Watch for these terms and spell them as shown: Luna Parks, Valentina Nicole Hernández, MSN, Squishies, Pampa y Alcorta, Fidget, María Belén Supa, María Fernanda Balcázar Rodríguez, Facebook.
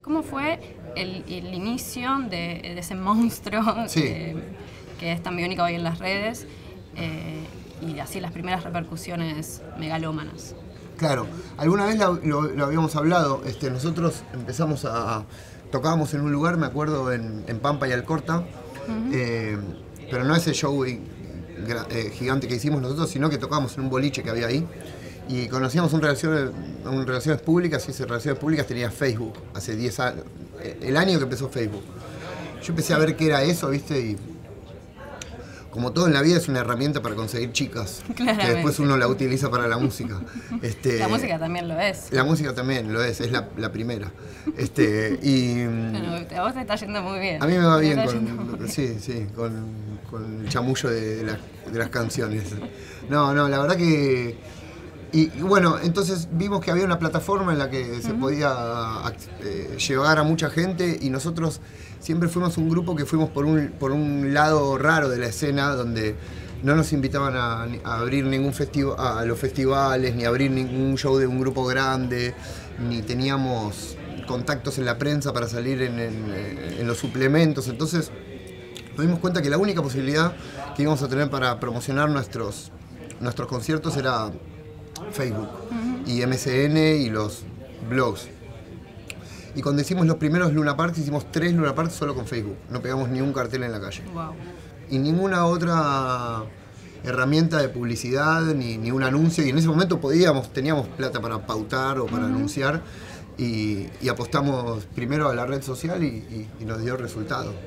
¿Cómo fue el inicio de ese monstruo que es tan biónico hoy en las redes y así las primeras repercusiones megalómanas? Claro, alguna vez lo habíamos hablado, nosotros empezamos tocábamos en un lugar, me acuerdo, en Pampa y Alcorta, pero no ese show gigante que hicimos nosotros, sino que tocábamos en un boliche que había ahí. Y conocíamos un Relaciones Públicas, y ese Relaciones Públicas tenía Facebook hace 10 años, el año que empezó Facebook. Yo empecé a ver qué era eso, ¿viste? Y como todo en la vida es una herramienta para conseguir chicas, claramente, que después uno la utiliza para la música. La música también lo es. La música también lo es la primera. A vos te está yendo muy bien. A mí me va bien, con el chamullo de las canciones. No, la verdad que... Y bueno, entonces vimos que había una plataforma en la que se podía llegar a mucha gente, y nosotros siempre fuimos un grupo que fuimos por un lado raro de la escena, donde no nos invitaban a abrir ningún a los festivales, ni a abrir ningún show de un grupo grande, ni teníamos contactos en la prensa para salir en los suplementos. Entonces nos dimos cuenta que la única posibilidad que íbamos a tener para promocionar nuestros conciertos era Facebook y MSN y los blogs. Y cuando hicimos los primeros Luna Parks, hicimos 3 Luna Parks solo con Facebook. No pegamos ni un cartel en la calle. Wow. Y ninguna otra herramienta de publicidad, ni un anuncio. Y en ese momento teníamos plata para pautar o para anunciar. Y apostamos primero a la red social y nos dio resultado.